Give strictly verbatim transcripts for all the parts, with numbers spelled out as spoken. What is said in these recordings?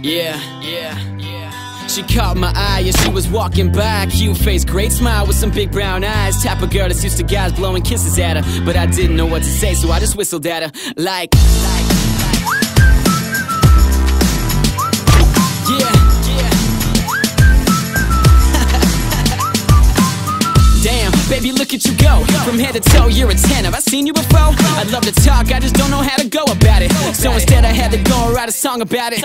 Yeah, yeah, yeah. She caught my eye as she was walking by. Cute face, great smile with some big brown eyes. Type of girl that's used to guys blowing kisses at her. But I didn't know what to say, so I just whistled at her. Like, like, like. Yeah, yeah. Damn, baby, look at you go. From head to toe, you're a ten. Have I seen you before? I'd love to talk, I just don't know how to go about it. So instead I had to go and write a song about it.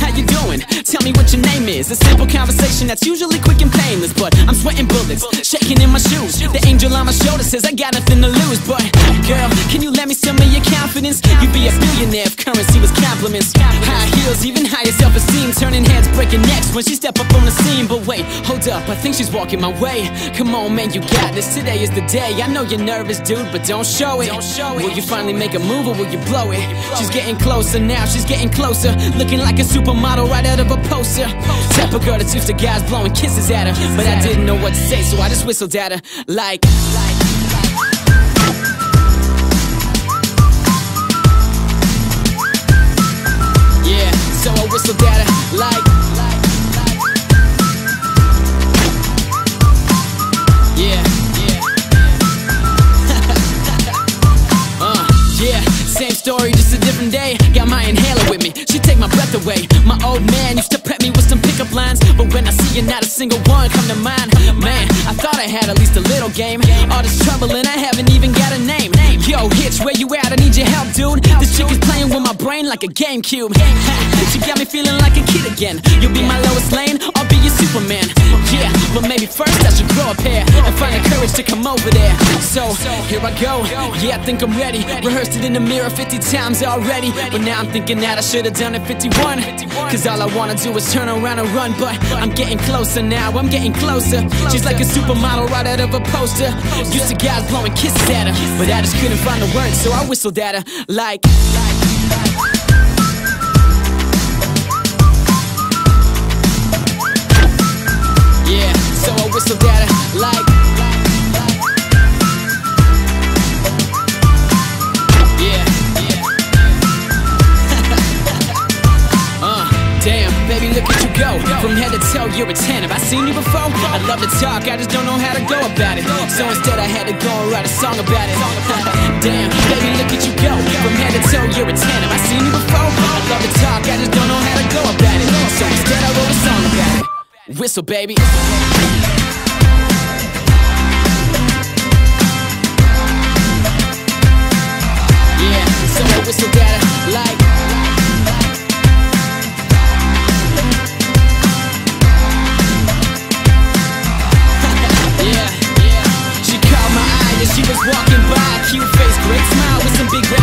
How you doing? Tell me what your name is. A simple conversation that's usually quick and painless, but I'm sweating bullets, shaking in my shoes. The angel on my shoulder says I got nothing to lose. But girl, can you let me some of your confidence? You'd be a billionaire if currency was compliments. High heels, even higher self-esteem. Turning heads, breaking necks when she step up on the scene. But wait, hold up, I think she's walking my way. Come on man, you got this, today is the day. I know you're nervous dude, but don't show it. Will you finally make a move or will you blow it? She's getting closer now, she's getting closer. Looking like a supermodel right out of a poster. Type of girl that's used to guys blowing kisses at her. But I didn't know what to say, so I just whistled at her. Like, like, like. Yeah, so I whistled at her. Like, like, like. Yeah, yeah. uh, yeah, same story, just a different day. Got my inhaler with me, she take my breath away. My old man used to prep me with some pickup lines, but when I see you, not a single one come to mind. Man, I thought I had at least a little game. All this trouble and I haven't even got a name. Yo, Hitch, where you at? I need your help, dude. This chick is playing with my brain like a GameCube. She got me feeling like a kid again. You'll be my Lois Lane, I'll be your Superman. Yeah, but maybe first I should grow a pair and find the courage to come over there. So, here I go, yeah, I think I'm ready. Rehearsed it in the mirror fifty times already. But now I'm thinking that I should've done it fifty-one. Cause all I wanna do is turn around and run. But I'm getting closer now, I'm getting closer. She's like a supermodel right out of a poster. Used to guys blowing kisses at her, but I just couldn't find the words, so I whistled at her. Like, like, like. Yeah, so I whistled at her. Like, like, like. Yeah, yeah. uh, damn, baby, look at you go. From head to toe, you're a ten. Have I seen you before? I'd love to talk, I just don't know how to go about it. So instead I had to go and write a song about it. Damn, baby, look at you go. From head to toe, you're a ten. Have I seen you before? I'd love to talk, I just don't know how to go about it. So instead I wrote a song about it. Whistle, baby. Yeah, so I whistled at her. Like, she was walking by, cute face, great smile with some big red